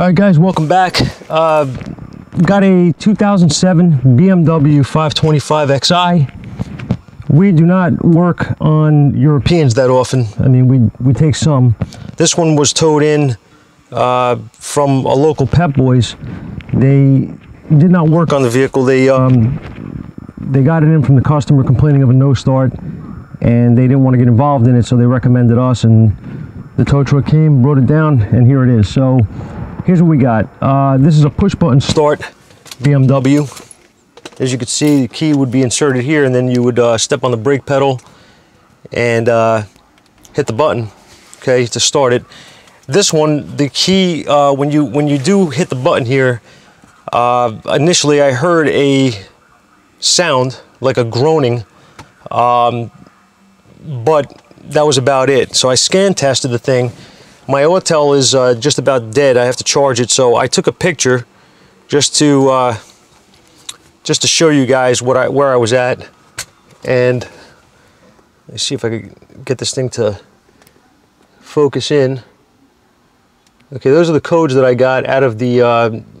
All right guys, welcome back. Got a 2007 BMW 525 XI. We do not work on Europeans that often. I mean, we take some. This one was towed in from a local Pep Boys. They did not work on the vehicle. They got it in from the customer complaining of a no start, and they didn't want to get involved in it, so they recommended us, and the tow truck came, brought it down, and here it is. So here's what we got. This is a push button start BMW. As you can see, the key would be inserted here, and then you would step on the brake pedal and hit the button, okay, to start it. This one, the key, when you do hit the button here, initially I heard a sound like a groaning, but that was about it. So I scan tested the thing. My Autel is just about dead. I have to charge it, so I took a picture just to show you guys what where I was at. And let's see if I could get this thing to focus in. Okay, those are the codes that I got out of the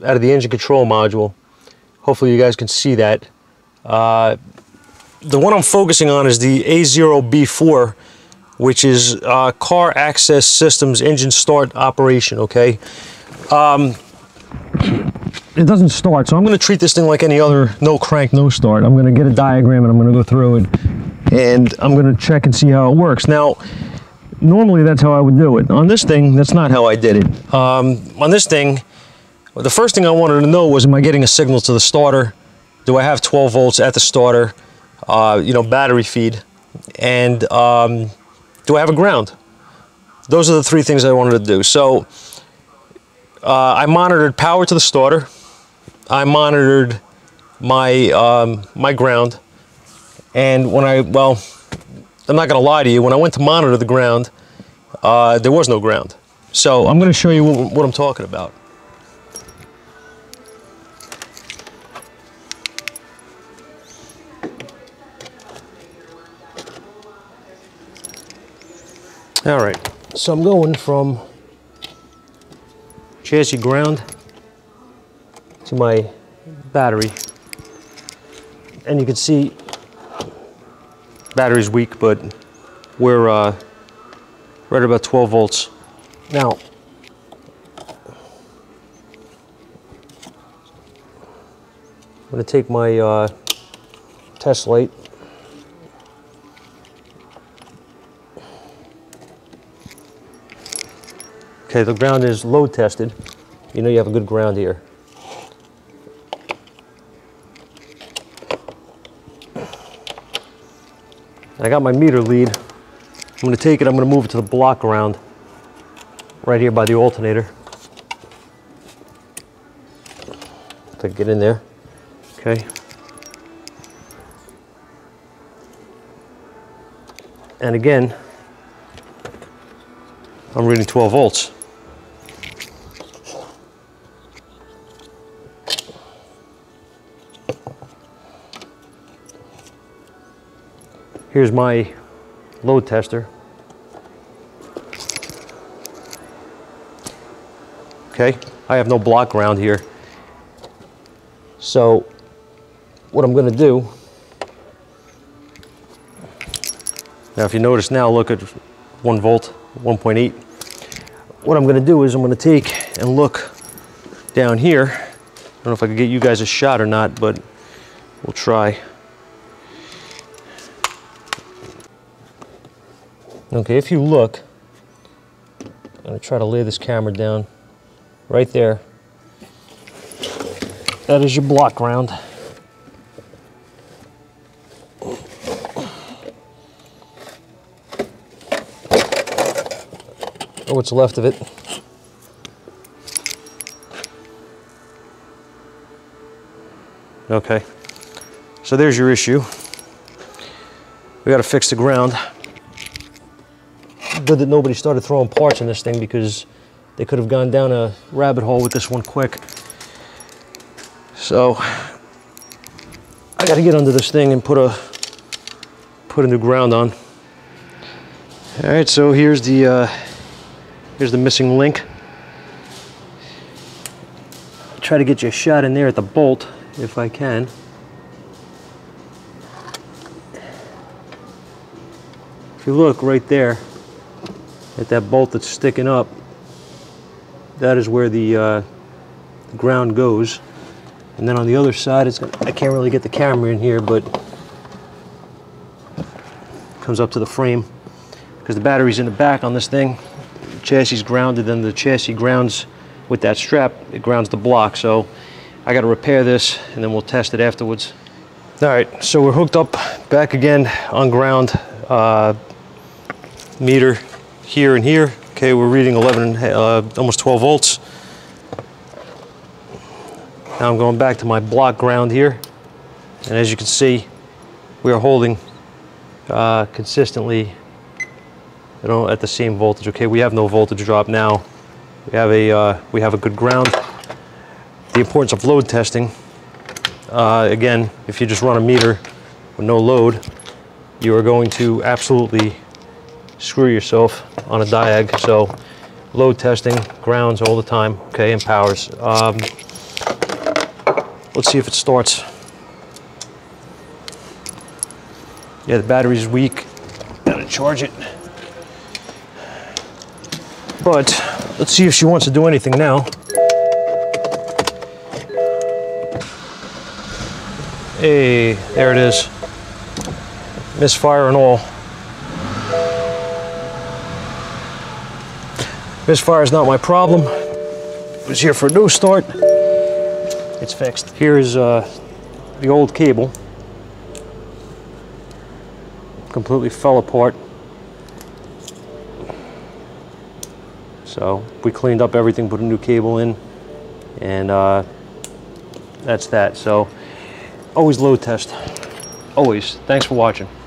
engine control module. Hopefully you guys can see that. The one I'm focusing on is the A0B4, which is Car Access Systems Engine Start Operation, okay? It doesn't start, so I'm gonna treat this thing like any other no crank, no start. I'm gonna get a diagram and I'm gonna go through it and I'm gonna check and see how it works. Now, normally that's how I would do it. On this thing, that's not how I did it. On this thing, the first thing I wanted to know was, am I getting a signal to the starter? Do I have 12 volts at the starter, you know, battery feed? And do I have a ground? Those are the three things I wanted to do. So I monitored power to the starter. I monitored my, my ground. And when I, well, I'm not gonna lie to you, when I went to monitor the ground, there was no ground. So I'm gonna show you what I'm talking about. All right, so I'm going from chassis ground to my battery. And you can see, battery's weak, but we're right about 12 volts. Now, I'm gonna take my test light. Okay, the ground is load tested. You know you have a good ground here. I got my meter lead. I'm gonna take it, I'm gonna move it to the block ground right here by the alternator. If I can get in there, okay. And again, I'm reading 12 volts. Here's my load tester. Okay, I have no block ground here. So what I'm gonna do, now if you notice now, look at 1 volt, 1.8. What I'm gonna do is I'm gonna take and look down here. I don't know if I can get you guys a shot or not, but we'll try. Okay, if you look, I'm gonna try to lay this camera down right there. That is your block ground. Or what's left of it. Okay, so there's your issue. We gotta fix the ground. Good that nobody started throwing parts in this thing, because they could have gone down a rabbit hole with this one quick. So I got to get under this thing and put a new ground on. All right, so here's the missing link. try to get you a shot in there at the bolt if I can. If you look right there at that bolt that's sticking up, that is where the ground goes. And then on the other side, it's gonna, I can't really get the camera in here, but it comes up to the frame because the battery's in the back on this thing. The chassis is grounded, then the chassis grounds with that strap, it grounds the block. So I got to repair this and then we'll test it afterwards. All right, so we're hooked up back again on ground. Meter here and here. Okay, we're reading 11, almost 12 volts. Now I'm going back to my block ground here. And as you can see, we are holding consistently at the same voltage. Okay, we have no voltage drop now. We have a good ground. The importance of load testing. Again, if you just run a meter with no load, you are going to absolutely screw yourself on a diag. So load testing, grounds all the time, okay, and powers. Let's see if it starts. Yeah, the battery's weak. Gotta charge it. But let's see if she wants to do anything now. Hey, there it is. Misfire and all. Misfire is not my problem. It was here for a new start. It's fixed. Here is the old cable. Completely fell apart. So we cleaned up everything, put a new cable in, and that's that. So always load test. Always. Thanks for watching.